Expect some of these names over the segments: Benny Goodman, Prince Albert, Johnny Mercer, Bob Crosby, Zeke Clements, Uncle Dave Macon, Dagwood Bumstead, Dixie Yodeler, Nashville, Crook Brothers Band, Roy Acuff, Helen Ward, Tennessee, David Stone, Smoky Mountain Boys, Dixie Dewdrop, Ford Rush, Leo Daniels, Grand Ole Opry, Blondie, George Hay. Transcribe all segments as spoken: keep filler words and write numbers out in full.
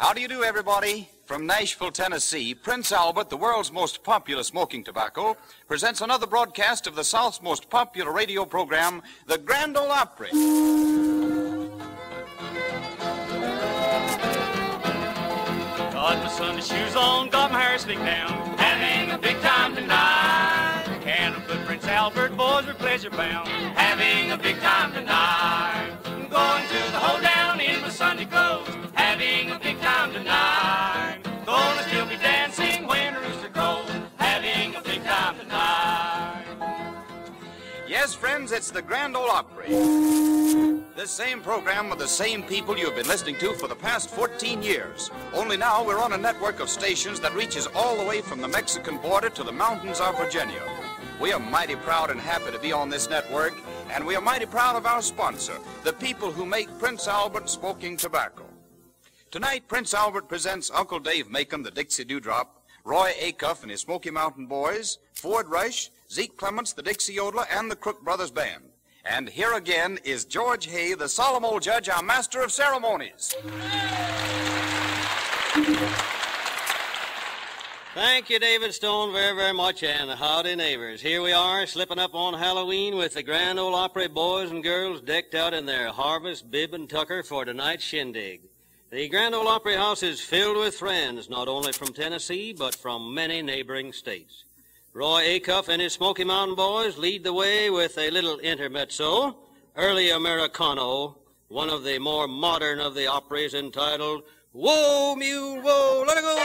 How do you do, everybody? From Nashville, Tennessee, Prince Albert, the world's most popular smoking tobacco, presents another broadcast of the South's most popular radio program, the Grand Ole Opry. Got my Sunday shoes on, got my hair slicked down, having a big time tonight. Can I put Prince Albert, boys, we're pleasure bound, having a big time tonight. I'm going to the whole down in my Sunday clothes, having a big time tonight. Gonna still be dancing when the rooster crows, having a big time tonight. Yes, friends, it's the Grand Ole Opry. This same program with the same people you've been listening to for the past fourteen years. Only now we're on a network of stations that reaches all the way from the Mexican border to the mountains of Virginia. We are mighty proud and happy to be on this network, and we are mighty proud of our sponsor, the people who make Prince Albert smoking tobacco. Tonight, Prince Albert presents Uncle Dave Macon, the Dixie Dewdrop, Roy Acuff and his Smoky Mountain Boys, Ford Rush, Zeke Clements, the Dixie Yodeler, and the Crook Brothers Band. And here again is George Hay, the solemn old judge, our master of ceremonies. Thank you, David Stone, very, very much, and howdy, neighbors. Here we are, slipping up on Halloween with the Grand Ole Opry boys and girls decked out in their harvest bib and tucker for tonight's shindig. The Grand Ole Opry house is filled with friends, not only from Tennessee, but from many neighboring states. Roy Acuff and his Smoky Mountain Boys lead the way with a little intermezzo, early Americano, one of the more modern of the operas entitled, Whoa, Mule, Whoa, Let It Go,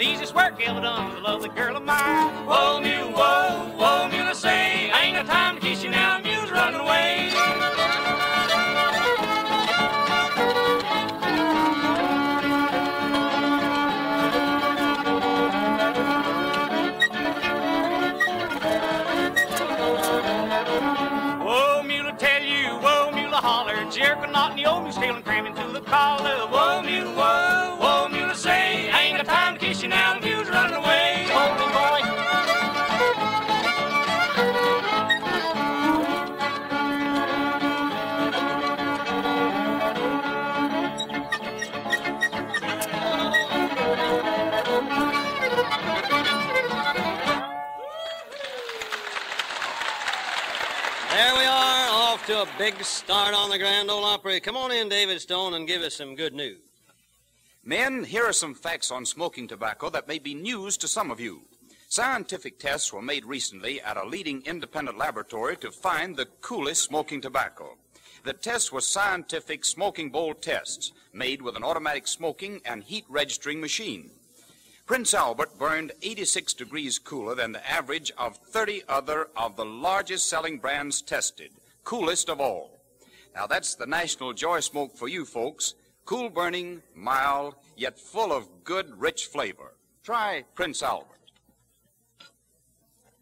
Easiest work ever done with a lovely girl of mine. Whoa, mule, whoa, whoa, mule, I say, ain't no time to kiss you now, mule's running away. Whoa, mule, I tell you, whoa, mule, I holler, jerk a knot in the old mule's tail and cram into the collar. Whoa, mule, whoa, whoa, mule, I say, ain't no time to kiss you now, the mule's running away. Holy boy. There we are, off to a big start on the Grand Ole Opry. Come on in, David Stone, and give us some good news. Men, here are some facts on smoking tobacco that may be news to some of you. Scientific tests were made recently at a leading independent laboratory to find the coolest smoking tobacco. The tests were scientific smoking bowl tests made with an automatic smoking and heat registering machine. Prince Albert burned eighty-six degrees cooler than the average of thirty other of the largest selling brands tested, coolest of all. Now that's the National Joy Smoke for you folks. Cool burning, mild, yet full of good, rich flavor. Try Prince Albert.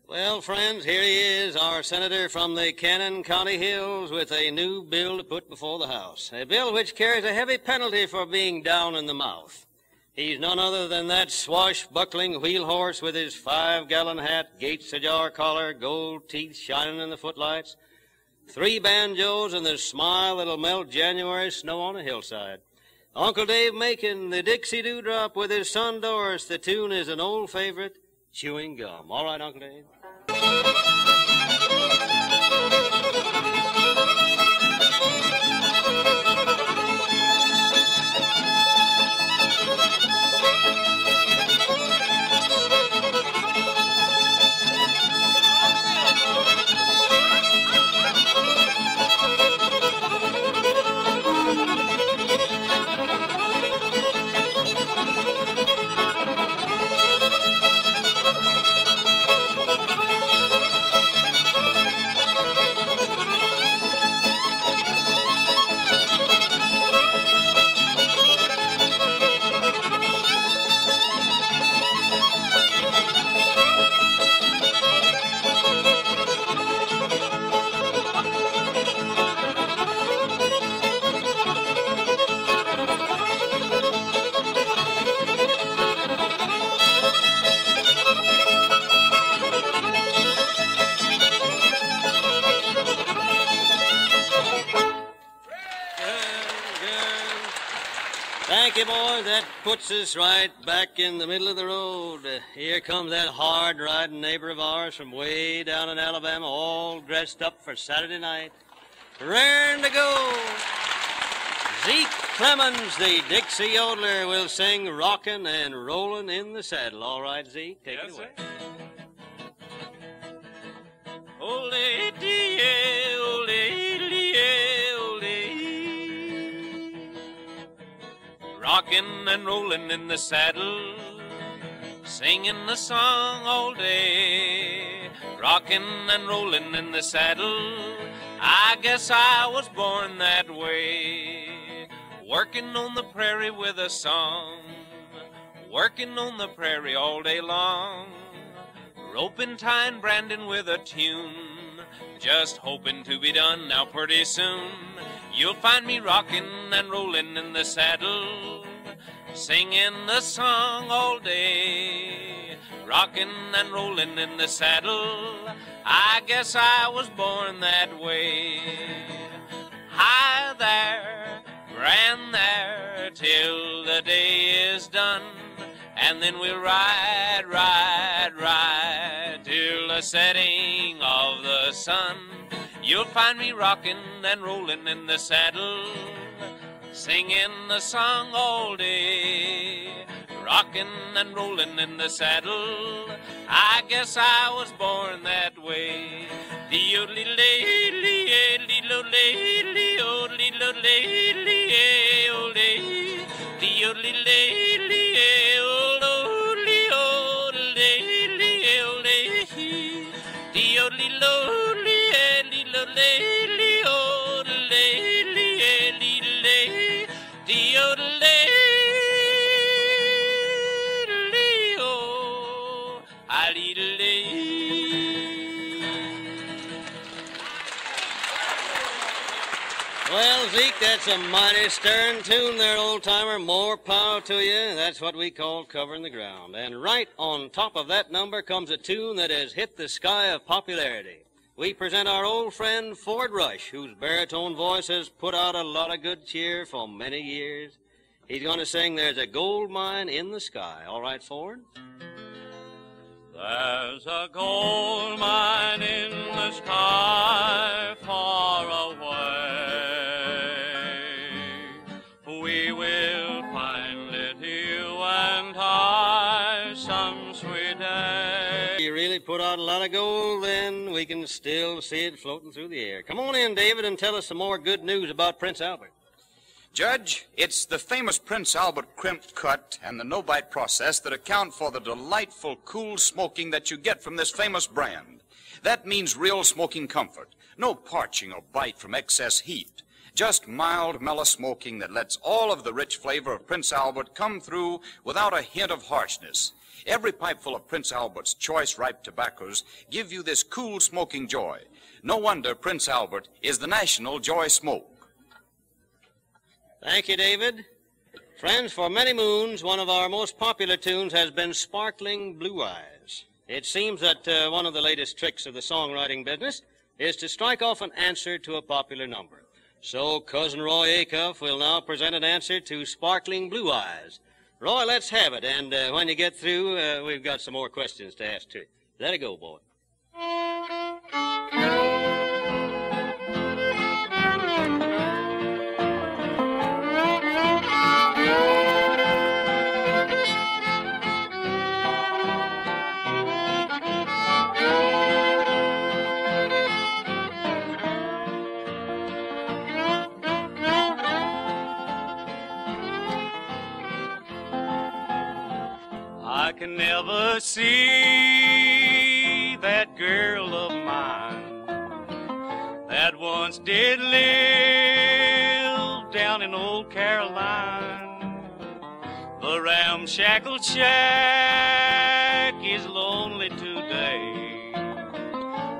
Well, friends, here he is, our senator from the Cannon County Hills with a new bill to put before the House, a bill which carries a heavy penalty for being down in the mouth. He's none other than that swashbuckling wheel horse with his five-gallon hat, Gates cigar collar, gold teeth shining in the footlights, three banjos, and the smile that'll melt January snow on a hillside. Uncle Dave Macon, the Dixie Dewdrop, with his son Doris. The tune is an old favorite, Chewing Gum. All right, Uncle Dave. Thank you. Well, that puts us right back in the middle of the road. Uh, here comes that hard-riding neighbor of ours from way down in Alabama, all dressed up for Saturday night. Raring to go. Zeke Clements, the Dixie Yodeler, will sing Rockin' and Rollin' in the Saddle. All right, Zeke, take yes, it away. Ole-de-yay, ole-de-yay, ole. Rockin' and rollin' in the saddle, singing the song all day. Rockin' and rollin' in the saddle, I guess I was born that way. Working on the prairie with a song, working on the prairie all day long, roping, tying, branding with a tune, just hoping to be done now pretty soon. You'll find me rocking and rolling in the saddle, singing the song all day. Rocking and rolling in the saddle, I guess I was born that way. High there, grand there, till the day is done, and then we'll ride, ride, ride, till the setting of the sun. You'll find me rocking and rolling in the saddle, singing the song all day. Rockin' and rollin' in the saddle, I guess I was born that way. Well, Zeke, that's a mighty stirring tune there, old-timer. More power to you. That's what we call covering the ground. And right on top of that number comes a tune that has hit the sky of popularity. We present our old friend Ford Rush, whose baritone voice has put out a lot of good cheer for many years. He's going to sing There's a Gold Mine in the Sky. All right, Ford? There's a gold mine in the sky far away. We will find it, you and I, some sweet day. You really put out a lot of gold, then we can still see it floating through the air. Come on in, David, and tell us some more good news about Prince Albert. Judge, it's the famous Prince Albert crimp cut and the no-bite process that account for the delightful cool smoking that you get from this famous brand. That means real smoking comfort. No parching or bite from excess heat. Just mild, mellow smoking that lets all of the rich flavor of Prince Albert come through without a hint of harshness. Every pipeful of Prince Albert's choice ripe tobaccos give you this cool smoking joy. No wonder Prince Albert is the national joy smoke. Thank you, David. Friends, for many moons, one of our most popular tunes has been Sparkling Blue Eyes. It seems that uh, one of the latest tricks of the songwriting business is to strike off an answer to a popular number. So Cousin Roy Acuff will now present an answer to Sparkling Blue Eyes. Roy, let's have it, and uh, when you get through, uh, we've got some more questions to ask, too. Let it go, boy. I can never see that girl of mine that once did live down in old Caroline. The ramshackle shack is lonely today,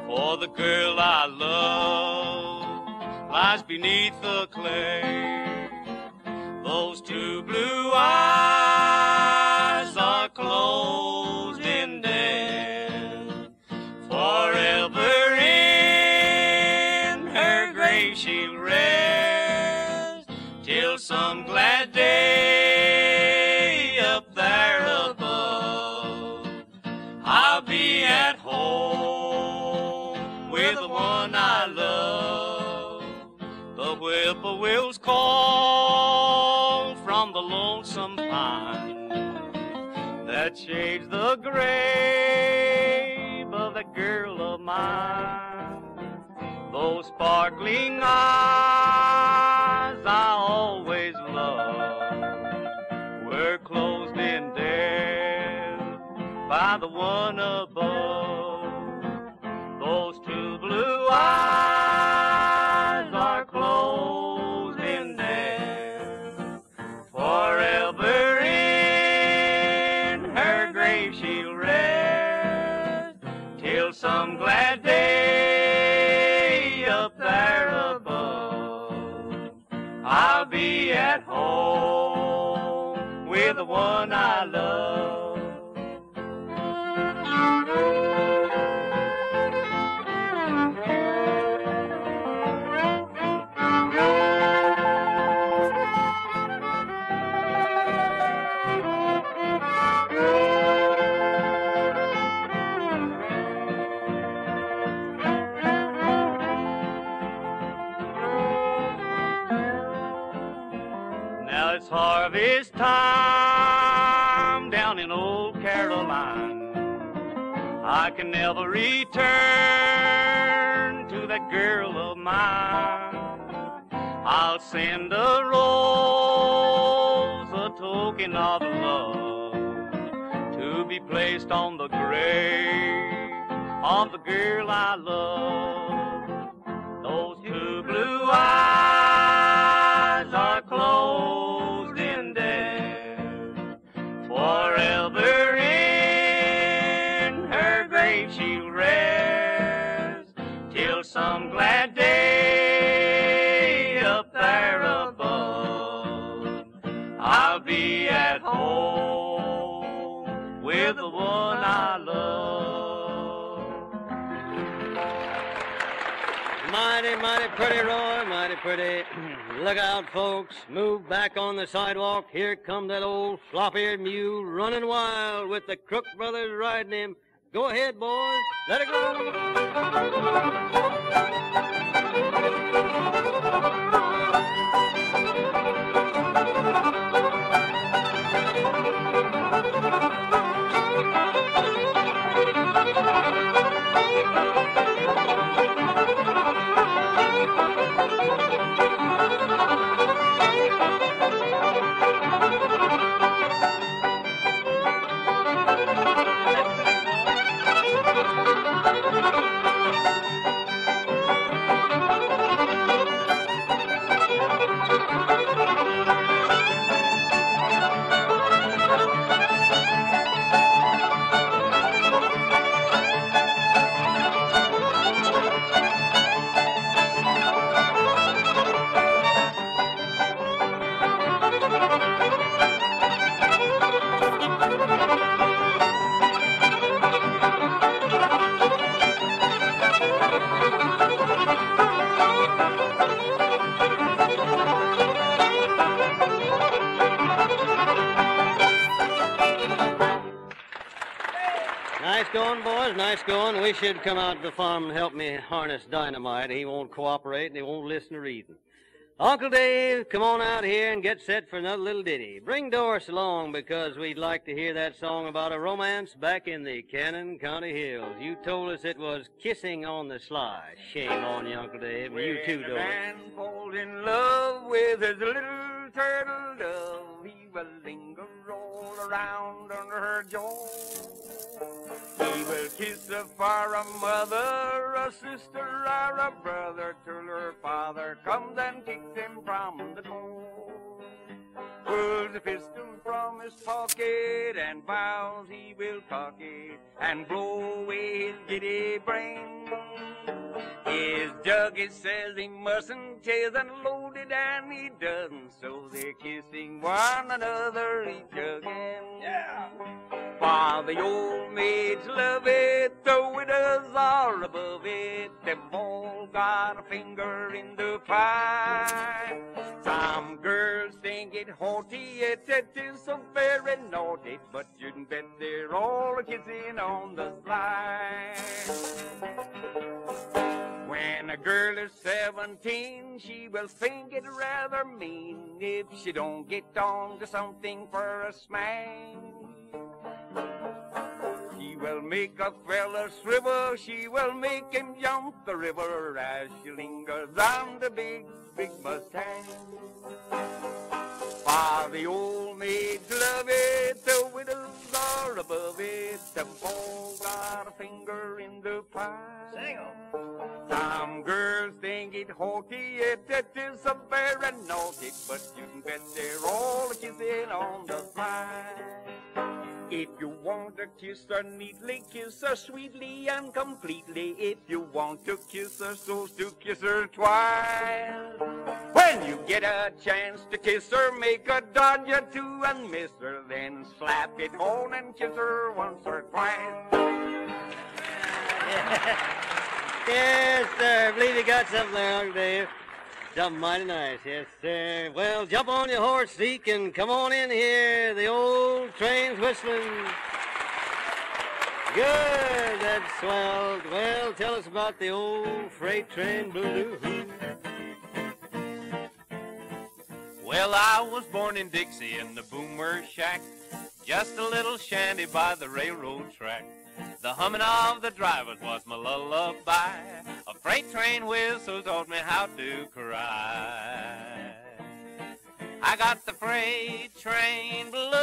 for the girl I love lies beneath the clay. Those two blue eyes are closed in death, forever in her grave she'll rest, till some glad day be at home with the one I love. The whippoorwill's call from the lonesome pine that shades the grave of that girl of mine. Those sparkling eyes I always loved were closed in death by the one above. Those two blue eyes are closed in death. Forever in her grave she'll rest till some glad day I'll be at home with the one I love. It's harvest time down in old Caroline. I can never return to that girl of mine. I'll send a rose, a token of love, to be placed on the grave of the girl I love. Those two blue eyes are closed. Forever in her grave she'll rest till some glad day up there above. I'll be at home with the one I love. Mighty, mighty pretty, Roy, mighty pretty. Look out, folks. Move back on the sidewalk. Here comes that old flop-eared mule running wild with the Crook Brothers riding him. Go ahead, boys. Let it go. Nice going. We should come out to the farm and help me harness Dynamite. He won't cooperate and he won't listen to reason. Uncle Dave, come on out here and get set for another little ditty. Bring Doris along because we'd like to hear that song about a romance back in the Cannon County Hills. You told us it was Kissing on the Sly. Shame on you, Uncle Dave. And you too, Doris. When a man falls in love with his little turtle dove, he will linger all around under her jaw. He will kiss her for a mother, a sister, or a brother, till her father comes and kicks him from the door. Pulls a pistol from his pocket and vows he will cock it and blow away his giddy brain. His juggie says he mustn't, 'tis unloaded and he doesn't, so they're kissing one another each again. Yeah. For the old maids love it, the widows are above it, they've all got a finger in the pie. Some girls think get haughty, it's acting so very naughty, but you can bet they're all kissing on the slide. When a girl is seventeen, she will think it rather mean if she don't get on to something for a smash. She will make a fella swivel, she will make him jump the river as she lingers on the big, big Mustang. For the old maids love it, the widows are above it, the boys got a finger in the pie. Sing on. Some girls think it haughty, it, it is a very naughty, but you can bet they're all kissing on the fly. If you want to kiss her neatly, kiss her sweetly and completely. If you want to kiss her, so's to kiss her twice. When you get a chance to kiss her, make a dodge or two and miss her, then slap it on and kiss her once or twice. Yes, sir. I believe you got something there, Uncle Dave. Something mighty nice, yes, sir. Well, jump on your horse, Zeke, and come on in here. The old train's whistling. Good, that's swell. Well, tell us about the old freight train blue. Well, I was born in Dixie in the Boomer Shack, just a little shanty by the railroad track. The humming of the drivers was my lullaby. A freight train whistle taught me how to cry. I got the freight train blues,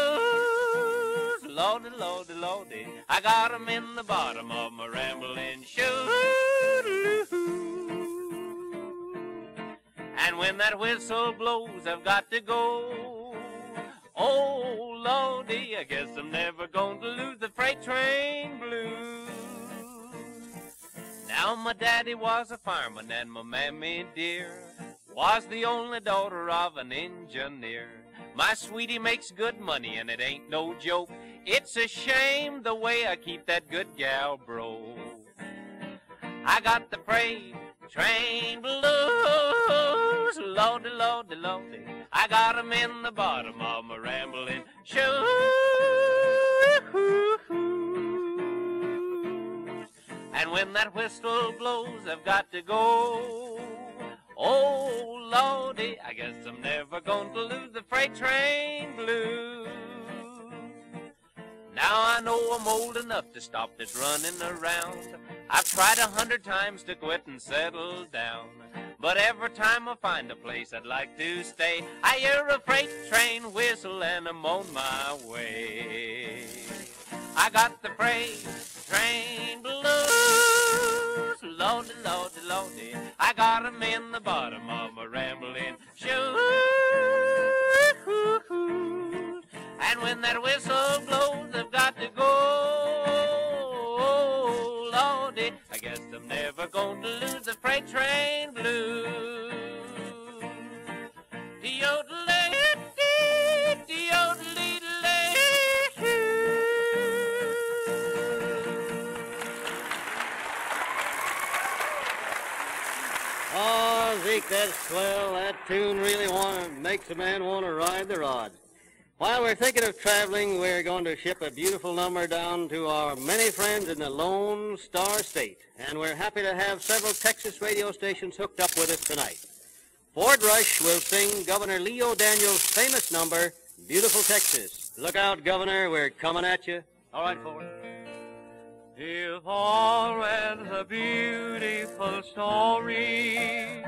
lordy, lordy, lordy. I got 'em in the bottom of my rambling shoes. And when that whistle blows, I've got to go. Oh, lordy, I guess I'm never going to lose the freight train blues. Now my daddy was a fireman and my mammy dear was the only daughter of an engineer. My sweetie makes good money and it ain't no joke. It's a shame the way I keep that good gal broke. I got the freight train blues, lordy, lordy, lordy. I got 'em in the bottom of my rambling shoes. And when that whistle blows, I've got to go. Oh, lordy, I guess I'm never going to lose the freight train blues. Now I know I'm old enough to stop this running around. I've tried a hundred times to quit and settle down, but every time I find a place I'd like to stay, I hear a freight train whistle and I'm on my way. I got the freight train blues, lordy, lordy, lordy. I got 'em in the bottom of my rambling shoes. And when that whistle blows, I've got to go. Oh, lordy, I guess I'm never going to lose the freight train blues. Yodeler, oh, Zeke, that's swell. That tune really wanna, makes a man want to ride the rod. While we're thinking of traveling, we're going to ship a beautiful number down to our many friends in the Lone Star State. And we're happy to have several Texas radio stations hooked up with us tonight. Ford Rush will sing Governor Leo Daniels' famous number, Beautiful Texas. Look out, Governor, we're coming at you. All right, Ford. If all read the beautiful stories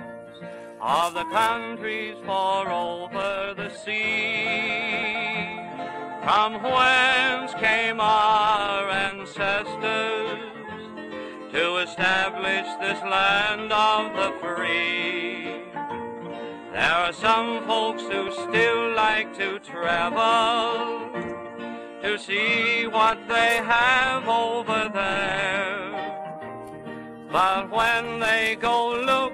of the countries far over the sea, from whence came our ancestors to establish this land of the free. There are some folks who still like to travel to see what they have over there, but when they go look,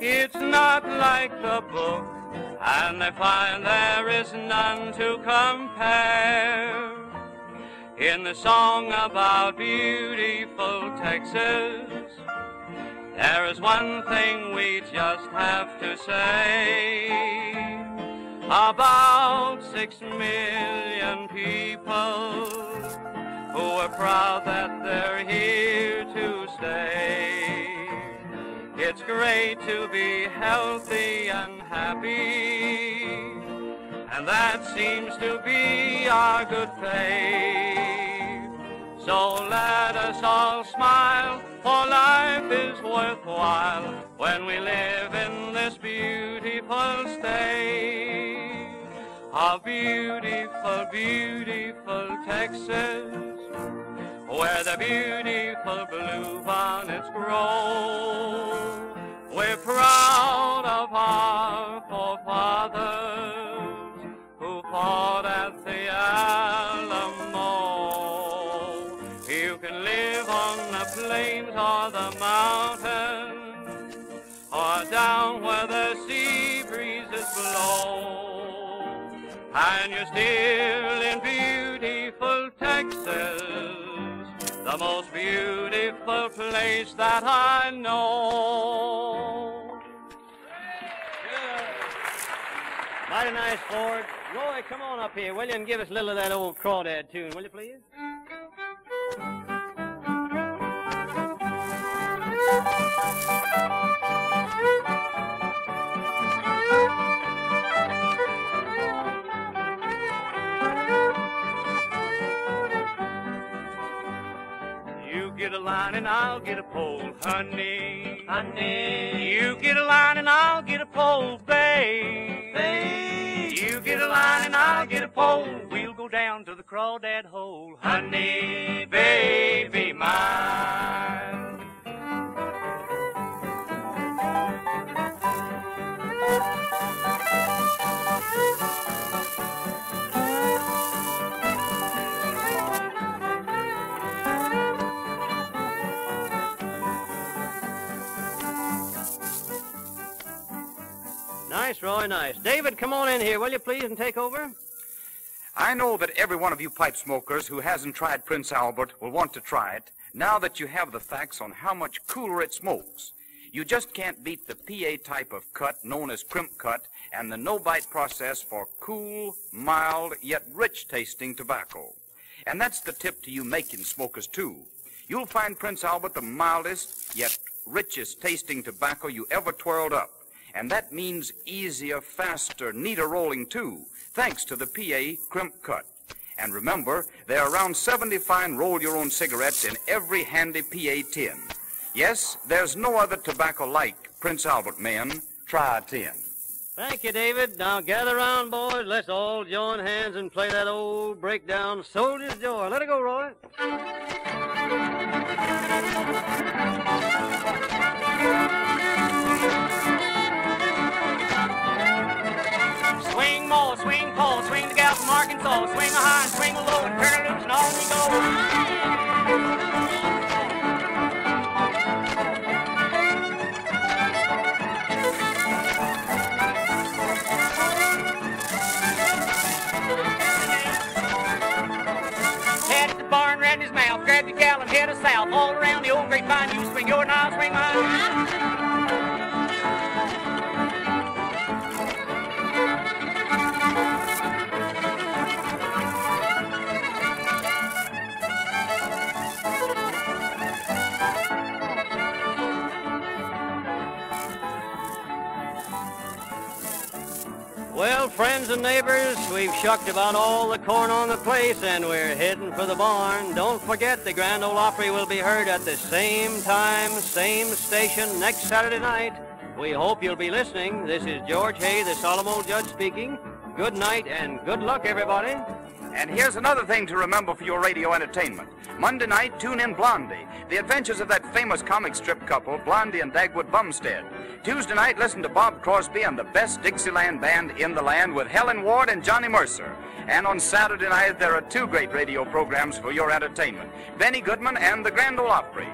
it's not like the book, and they find there is none to compare. In the song about beautiful Texas, there is one thing we just have to say. About six million people who are proud that they're here to stay. It's great to be healthy and happy, and that seems to be our good fate. So let us all smile, for life is worthwhile when we live in this beautiful state. Our beautiful, beautiful Texas, where the beautiful bluebonnets grow. We're proud of our forefathers who fought at the Alamo. You can live on the plains or the mountains, or down where the sea breezes blow, and you're still in beautiful Texas, the most beautiful place that I know. Yeah. Mighty nice, Ford. Roy, come on up here, will you, and give us a little of that old crawdad tune, will you, please? Get a line and I'll get a pole, honey. Honey. You get a line and I'll get a pole, babe. Babe. You get a line and I'll get a pole. We'll go down to the crawdad hole, honey, baby mine. Nice, Roy, nice. David, come on in here, will you, please, and take over? I know that every one of you pipe smokers who hasn't tried Prince Albert will want to try it now that you have the facts on how much cooler it smokes. You just can't beat the P A type of cut known as crimp cut and the no-bite process for cool, mild, yet rich-tasting tobacco. And that's the tip to you making smokers, too. You'll find Prince Albert the mildest, yet richest-tasting tobacco you ever twirled up. And that means easier, faster, neater rolling, too, thanks to the P A crimp cut. And remember, there are around seventy fine roll-your-own cigarettes in every handy P A tin. Yes, there's no other tobacco like Prince Albert, men. Try a tin. Thank you, David. Now gather round, boys. Let's all join hands and play that old breakdown, Soldier's Joy. Let it go, Roy. Swing more, swing pole, swing the gal from Arkansas, swing a high, swing a low, and turn loose and on we go. Head at the barn, round his mouth, grab your gal and head her south, all around the old grapevine, you swing your and I'll swing mine. Well, friends and neighbors, we've shucked about all the corn on the place, and we're heading for the barn. Don't forget, the Grand Ole Opry will be heard at the same time, same station next Saturday night. We hope you'll be listening. This is George Hay, the solemn old judge, speaking. Good night and good luck, everybody. And here's another thing to remember for your radio entertainment. Monday night, tune in Blondie, the adventures of that famous comic strip couple, Blondie and Dagwood Bumstead. Tuesday night, listen to Bob Crosby and the best Dixieland band in the land with Helen Ward and Johnny Mercer. And on Saturday night, there are two great radio programs for your entertainment, Benny Goodman and the Grand Ole Opry.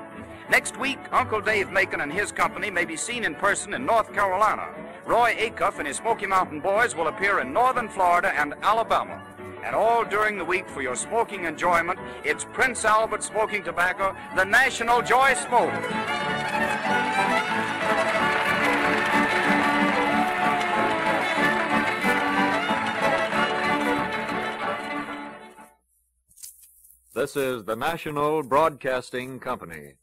Next week, Uncle Dave Macon and his company may be seen in person in North Carolina. Roy Acuff and his Smoky Mountain Boys will appear in northern Florida and Alabama. And all during the week for your smoking enjoyment, it's Prince Albert Smoking Tobacco, the National Joy Smoker. This is the National Broadcasting Company.